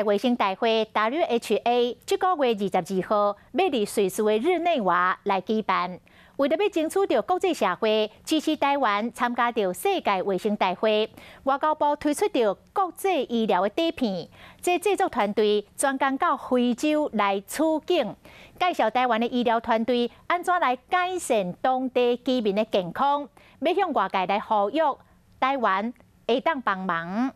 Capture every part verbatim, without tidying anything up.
界卫生大会 （W H A） 这个月二十二号要伫瑞士的日内瓦来举办，为了要争取到国际社会支持台湾参加到世界卫生大会，外交部推出到国际医疗的底片，这制作团队专工到非洲来出境，介绍台湾的医疗团队安怎来改善当地居民的健康，要向外界来呼吁台湾会当帮忙。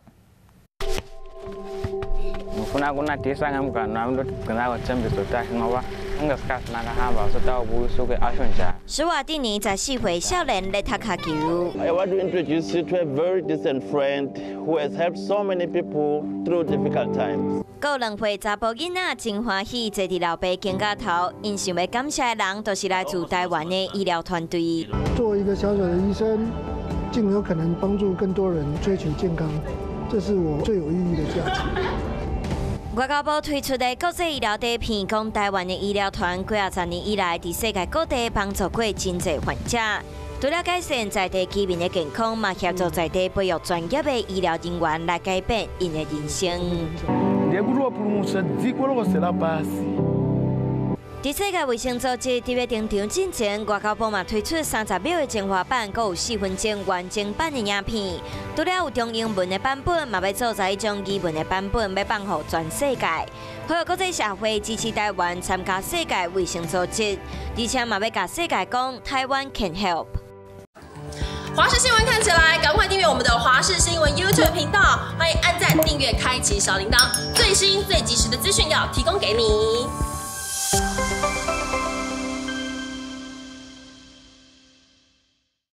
Mufuna kuna tisa ngam kana mdo kana wachambi sota ngawa ngas kas naga hamba sota obu suke ashonja. Suwa Dini在四回少年来踢卡球。I want to introduce you to a very decent friend who has helped so many people through difficult times. 过两回查甫囡仔真欢喜，坐伫老爸肩胛头，因想要感谢的人，都是来自台湾的医疗团队。作为一个小小的医生，尽有可能帮助更多人追求健康。 这是我最有意义的价值。外交部推出的国际医疗底片，讲台湾的医疗团过二十年以来，伫世界各地帮助过真侪患者。除了改善在地居民的健康，嘛协助在地培育专业的医疗人员来改变因的人生。 伫世界卫生组织特别登场之前，外交部嘛推出三十秒的精华版，佮有四分钟完整版的影片。除了有中英文的版本，嘛要做在一种英文的版本，要放互全世界，好国际社会支持台湾参加世界卫生组织，而且嘛要甲世界讲，台湾 can help。华视新闻看起来，赶快订阅我们的华视新闻 YouTube 频道，欢迎按赞、订阅、开启小铃铛，最新最及时的资讯要提供给你。